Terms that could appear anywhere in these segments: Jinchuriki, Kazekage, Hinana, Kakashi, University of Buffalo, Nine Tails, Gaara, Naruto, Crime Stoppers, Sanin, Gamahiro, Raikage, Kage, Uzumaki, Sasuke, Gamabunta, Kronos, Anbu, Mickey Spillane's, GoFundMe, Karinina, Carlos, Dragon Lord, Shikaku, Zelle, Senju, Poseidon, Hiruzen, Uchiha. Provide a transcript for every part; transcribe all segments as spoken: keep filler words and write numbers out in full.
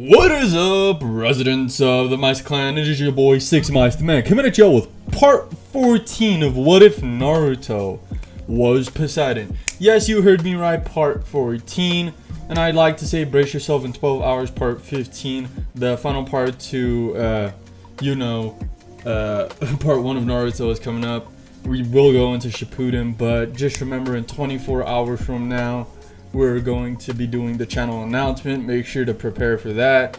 What is up, residents of the Mice Clan? It is your boy Six Mice the Man coming at y'all with part fourteen of What If Naruto Was Poseidon. Yes, you heard me right, part fourteen. And I'd like to say brace yourself in twelve hours, part fifteen, the final part to, uh, you know, uh, part one of Naruto is coming up. We will go into Shippuden, but just remember in twenty-four hours from now, we're going to be doing the channel announcement. Make sure to prepare for that.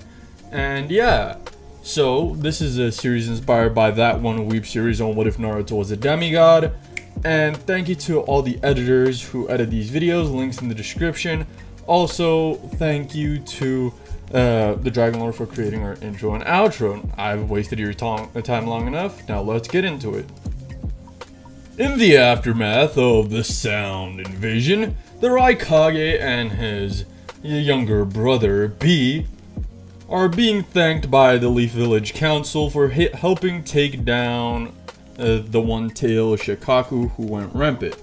And yeah, so this is a series inspired by that one weep series on What If Naruto Was a Demigod. And thank you to all the editors who edit these videos, links in the description. Also, thank you to uh, the Dragon Lord for creating our intro and outro. I've wasted your time long enough. Now let's get into it. In the aftermath of the Sound Invasion, the Raikage and his younger brother, B, are being thanked by the Leaf Village Council for helping take down uh, the one-tailed Shikaku who went rampant.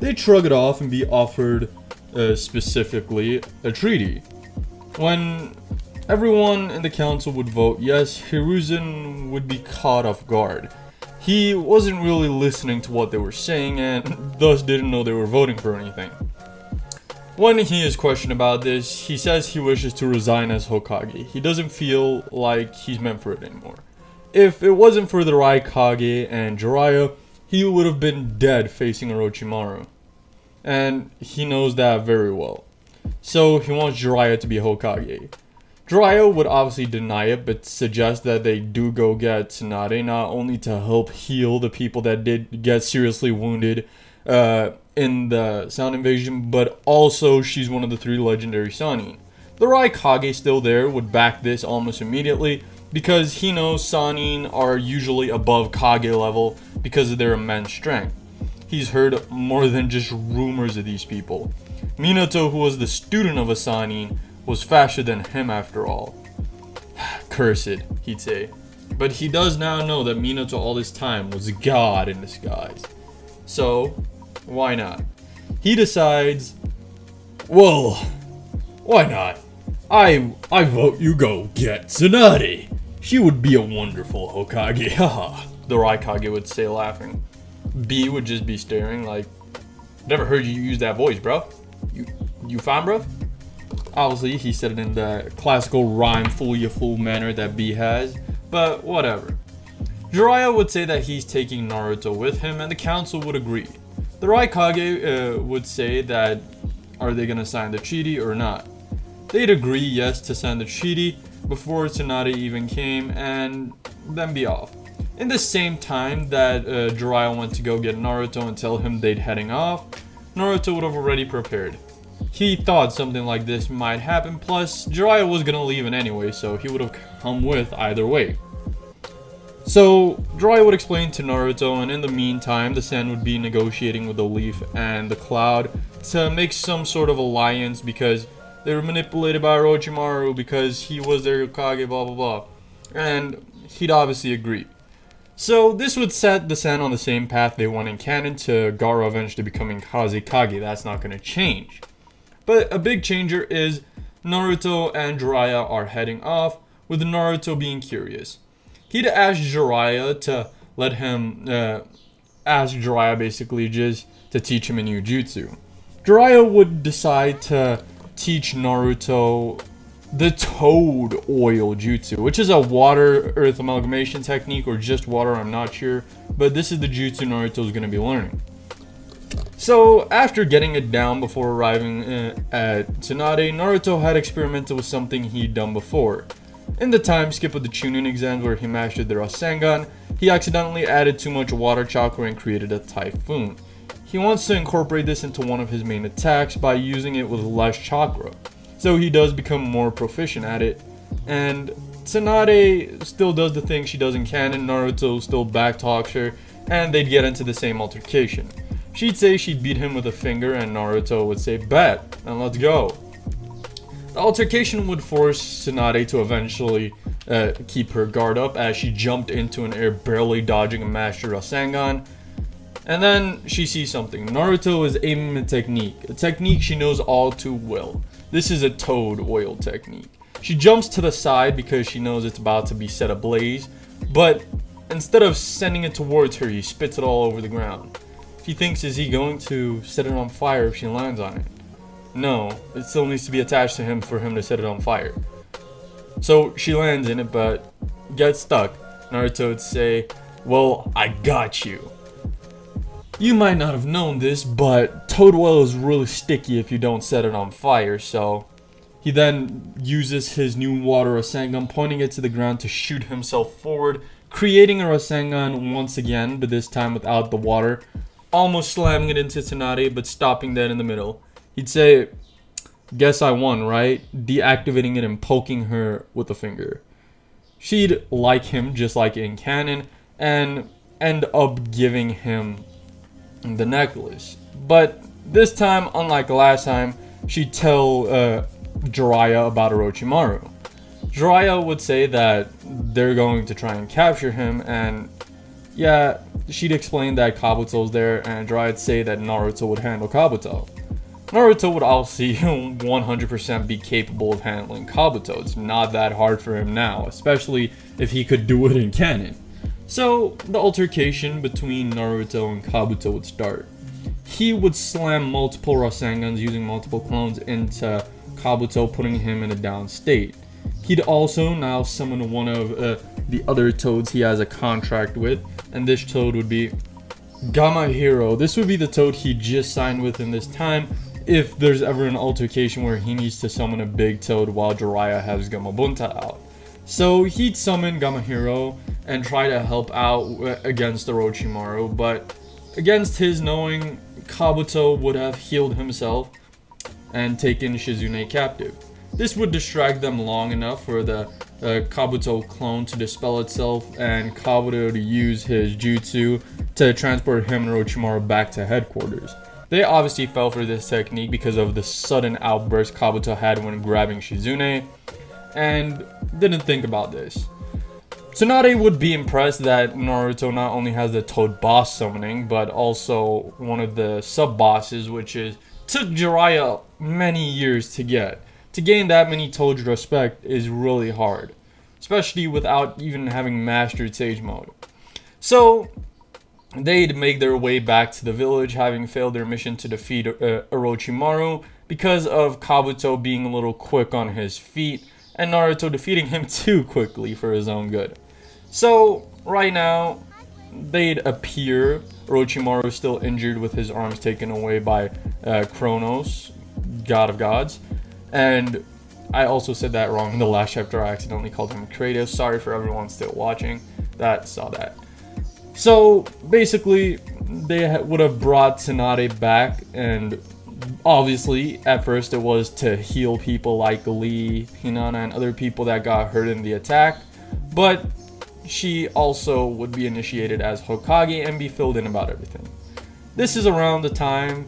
They shrug it off and be offered, uh, specifically, a treaty. When everyone in the council would vote yes, Hiruzen would be caught off guard. He wasn't really listening to what they were saying and thus didn't know they were voting for anything. When he is questioned about this, he says he wishes to resign as Hokage. He doesn't feel like he's meant for it anymore. If it wasn't for the Raikage and Jiraiya, he would have been dead facing Orochimaru. And he knows that very well. So he wants Jiraiya to be Hokage. Jiraiya would obviously deny it, but suggest that they do go get Tsunade, not only to help heal the people that did get seriously wounded uh, in the Sound Invasion, but also she's one of the three legendary Sanin. The Raikage still there would back this almost immediately, because he knows Sanin are usually above Kage level because of their immense strength. He's heard more than just rumors of these people. Minato, who was the student of a Sanin, was faster than him after all. Cursed, he'd say. But he does now know that Minato all this time was God in disguise. So, why not? He decides, well, why not? I I vote you go get Tsunade. She would be a wonderful Hokage, haha. The Raikage would say, laughing. B would just be staring like, never heard you use that voice, bro. You, you fine, bro? Obviously, he said it in the classical rhyme fool you fool manner that B has, but whatever. Jiraiya would say that he's taking Naruto with him, and the council would agree. The Raikage uh, would say that are they gonna sign the treaty or not? They'd agree yes to sign the treaty before Tsunade even came, and then be off. In the same time that uh, Jiraiya went to go get Naruto and tell him they'd heading off, Naruto would have already prepared. He thought something like this might happen, plus Jiraiya was gonna leave in anyway, so he would have come with either way. So Jiraiya would explain to Naruto, and in the meantime the Sen would be negotiating with the Leaf and the Cloud to make some sort of alliance because they were manipulated by Orochimaru because he was their Hokage, blah blah blah, and he'd obviously agree. So this would set the Sen on the same path they went in canon to Gaara eventually becoming Kazekage. That's not gonna change. But a big changer is Naruto and Jiraiya are heading off, with Naruto being curious. He'd asked Jiraiya to let him, uh, ask Jiraiya basically just to teach him a new jutsu. Jiraiya would decide to teach Naruto the toad oil jutsu, which is a water earth amalgamation technique, or just water, I'm not sure. But this is the jutsu Naruto is going to be learning. So, after getting it down before arriving uh, at Tsunade, Naruto had experimented with something he'd done before. In the time skip of the Chunin exams where he mastered the Rasengan, he accidentally added too much water chakra and created a typhoon. He wants to incorporate this into one of his main attacks by using it with less chakra, so he does become more proficient at it. And Tsunade still does the thing she does in canon, Naruto still backtalks her, and they'd get into the same altercation. She'd say she'd beat him with a finger, and Naruto would say, bet, and let's go. The altercation would force Tsunade to eventually uh, keep her guard up as she jumped into an air, barely dodging a Master Rasengan. And then she sees something. Naruto is aiming a technique, a technique she knows all too well. This is a toad oil technique. She jumps to the side because she knows it's about to be set ablaze, but instead of sending it towards her, he spits it all over the ground. She thinks, is he going to set it on fire if she lands on it? No, it still needs to be attached to him for him to set it on fire. So she lands in it, but gets stuck. Naruto would say, well, I got you. You might not have known this, but toad oil is really sticky if you don't set it on fire, so... He then uses his new water Rasengan, pointing it to the ground to shoot himself forward, creating a Rasengan once again, but this time without the water. Almost slamming it into Tsunade, but stopping that in the middle. He'd say, guess I won, right? Deactivating it and poking her with a finger. She'd like him, just like in canon, and end up giving him the necklace. But this time, unlike last time, she'd tell uh, Jiraiya about Orochimaru. Jiraiya would say that they're going to try and capture him, and yeah, she'd explain that Kabuto's there, and Jiraiya say that Naruto would handle Kabuto. Naruto would obviously one hundred percent be capable of handling Kabuto. It's not that hard for him now, especially if he could do it in canon. So the altercation between Naruto and Kabuto would start. He would slam multiple Rasengans using multiple clones into Kabuto, putting him in a down state. He'd also now summon one of uh, the other toads he has a contract with, and this toad would be Gamahiro. This would be the toad he just signed with in this time, if there's ever an altercation where he needs to summon a big toad while Jiraiya has Gamabunta out. So he'd summon Gamahiro and try to help out against Orochimaru, but against his knowing, Kabuto would have healed himself and taken Shizune captive. This would distract them long enough for the uh, Kabuto clone to dispel itself and Kabuto to use his jutsu to transport him and Orochimaru back to headquarters. They obviously fell for this technique because of the sudden outburst Kabuto had when grabbing Shizune, and didn't think about this. Tsunade would be impressed that Naruto not only has the Toad boss summoning, but also one of the sub-bosses, which is took Jiraiya many years to get. To gain that many Toad's respect is really hard, especially without even having mastered Sage Mode. So they'd make their way back to the village, having failed their mission to defeat uh, Orochimaru because of Kabuto being a little quick on his feet and Naruto defeating him too quickly for his own good. So right now, they'd appear. Orochimaru still injured with his arms taken away by uh, Kronos, god of gods. And I also said that wrong in the last chapter. I accidentally called him Kratos. Sorry for everyone still watching that saw that. So basically, they ha would have brought Tsunade back, and obviously at first it was to heal people like Lee, Hinana, and other people that got hurt in the attack, but she also would be initiated as Hokage and be filled in about everything. This is around the time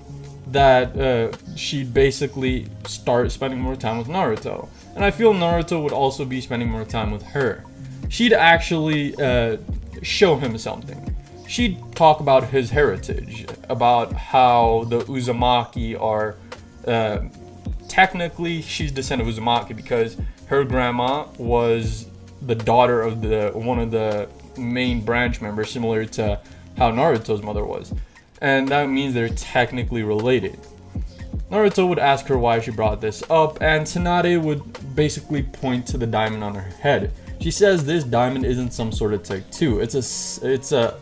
that uh, she'd basically start spending more time with Naruto. And I feel Naruto would also be spending more time with her. She'd actually uh, show him something. She'd talk about his heritage, about how the Uzumaki are... Uh, technically, she's descendant of Uzumaki because her grandma was the daughter of the one of the main branch members, similar to how Naruto's mother was. And that means they're technically related. Naruto would ask her why she brought this up, and Tsunade would basically point to the diamond on her head. She says this diamond isn't some sort of take two. It's a, it's a,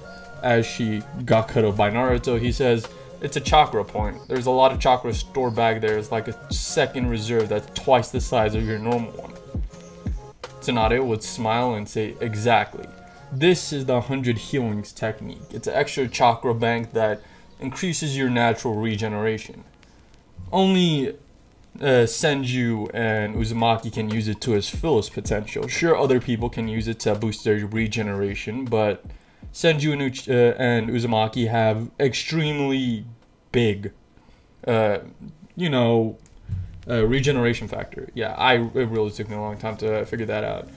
as she got cut off by Naruto, he says, it's a chakra point. There's a lot of chakra stored back there. It's like a second reserve that's twice the size of your normal one. Tsunade would smile and say, exactly. This is the one hundred healings technique. It's an extra chakra bank that increases your natural regeneration. Only uh, Senju and Uzumaki can use it to its fullest potential. Sure, other people can use it to boost their regeneration, but Senju and, Uch uh, and Uzumaki have extremely big, uh, you know, uh, regeneration factor. Yeah, I, it really took me a long time to figure that out.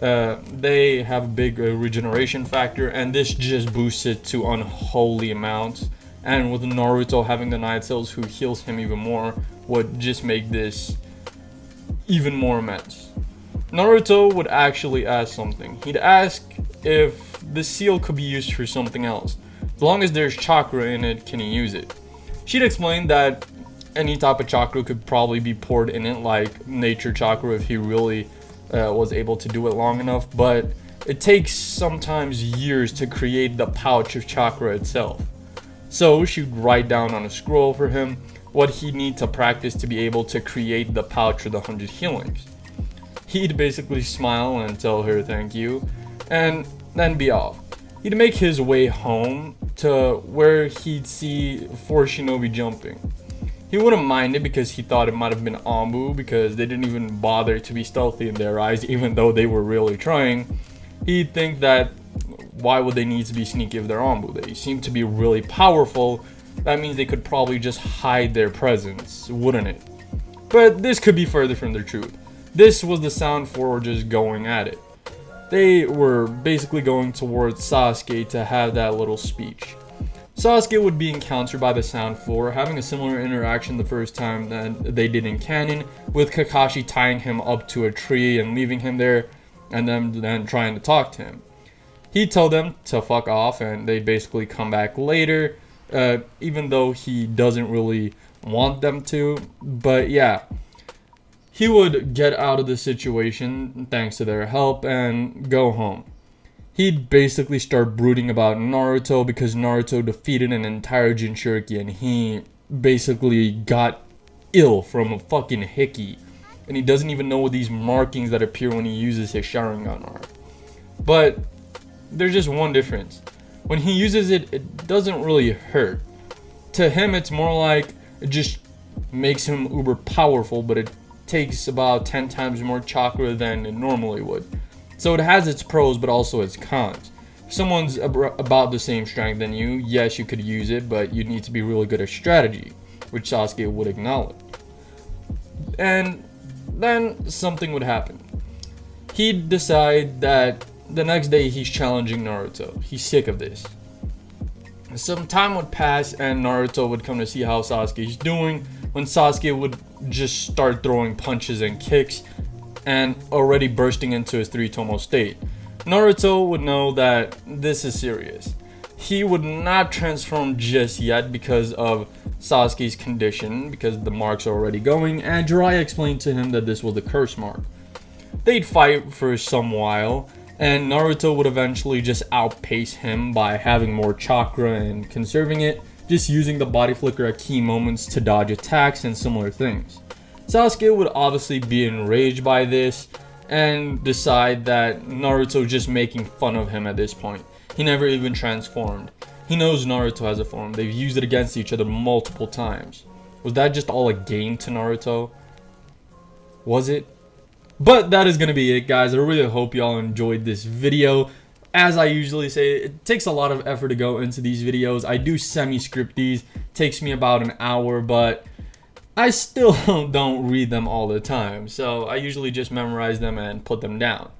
Uh, they have a big uh, regeneration factor, and this just boosts it to unholy amounts. And with Naruto having the Nine Tails, who heals him even more, would just make this even more immense. Naruto would actually ask something. He'd ask if the seal could be used for something else. As long as there's chakra in it, can he use it? She'd explain that any type of chakra could probably be poured in it, like nature chakra if he really uh, was able to do it long enough, but it takes sometimes years to create the pouch of chakra itself. So she'd write down on a scroll for him what he'd need to practice to be able to create the pouch of the hundred healings. He'd basically smile and tell her thank you, and then be off. He'd make his way home to where he'd see four shinobi jumping. He wouldn't mind it because he thought it might have been Anbu, because they didn't even bother to be stealthy in their eyes, even though they were really trying. He'd think that why would they need to be sneaky if they're Anbu? They seem to be really powerful. That means they could probably just hide their presence, wouldn't it? But this could be further from the truth. This was the sound for just going at it. They were basically going towards Sasuke to have that little speech. Sasuke would be encountered by the Sound Four, having a similar interaction the first time that they did in canon, with Kakashi tying him up to a tree and leaving him there, and them then trying to talk to him. He'd tell them to fuck off, and they'd basically come back later, uh, even though he doesn't really want them to. But yeah, he would get out of the situation thanks to their help and go home. He'd basically start brooding about Naruto because Naruto defeated an entire Jinchuriki and he basically got ill from a fucking hickey. And he doesn't even know what these markings that appear when he uses his Sharingan are. But there's just one difference. When he uses it, it doesn't really hurt. To him, it's more like it just makes him uber powerful, but it takes about ten times more chakra than it normally would. So it has its pros, but also its cons. If someone's ab- about the same strength than you, yes, you could use it, but you'd need to be really good at strategy, which Sasuke would acknowledge. And then something would happen. He'd decide that the next day he's challenging Naruto. He's sick of this. Some time would pass and Naruto would come to see how Sasuke's doing, when Sasuke would just start throwing punches and kicks, and already bursting into his three-tomo state. Naruto would know that this is serious. He would not transform just yet because of Sasuke's condition, because the marks are already going, and Jiraiya explained to him that this was the curse mark. They'd fight for some while, and Naruto would eventually just outpace him by having more chakra and conserving it, just using the body flicker at key moments to dodge attacks and similar things. Sasuke would obviously be enraged by this and decide that Naruto just making fun of him at this point. He never even transformed. He knows Naruto has a form. They've used it against each other multiple times. Was that just all a game to Naruto? Was it? But that is going to be it, guys. I really hope y'all enjoyed this video. As I usually say, it takes a lot of effort to go into these videos. I do semi-script these. It takes me about an hour, but I still don't read them all the time, so I usually just memorize them and put them down.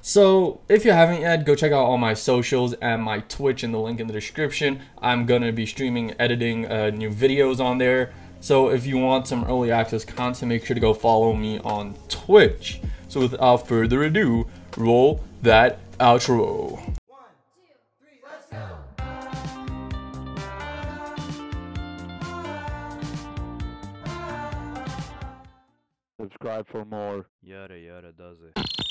So if you haven't yet, go check out all my socials and my Twitch in the link in the description. I'm gonna be streaming, editing uh, new videos on there. So if you want some early access content, make sure to go follow me on Twitch. So without further ado, roll that outro. Subscribe for more. Yada yada does it.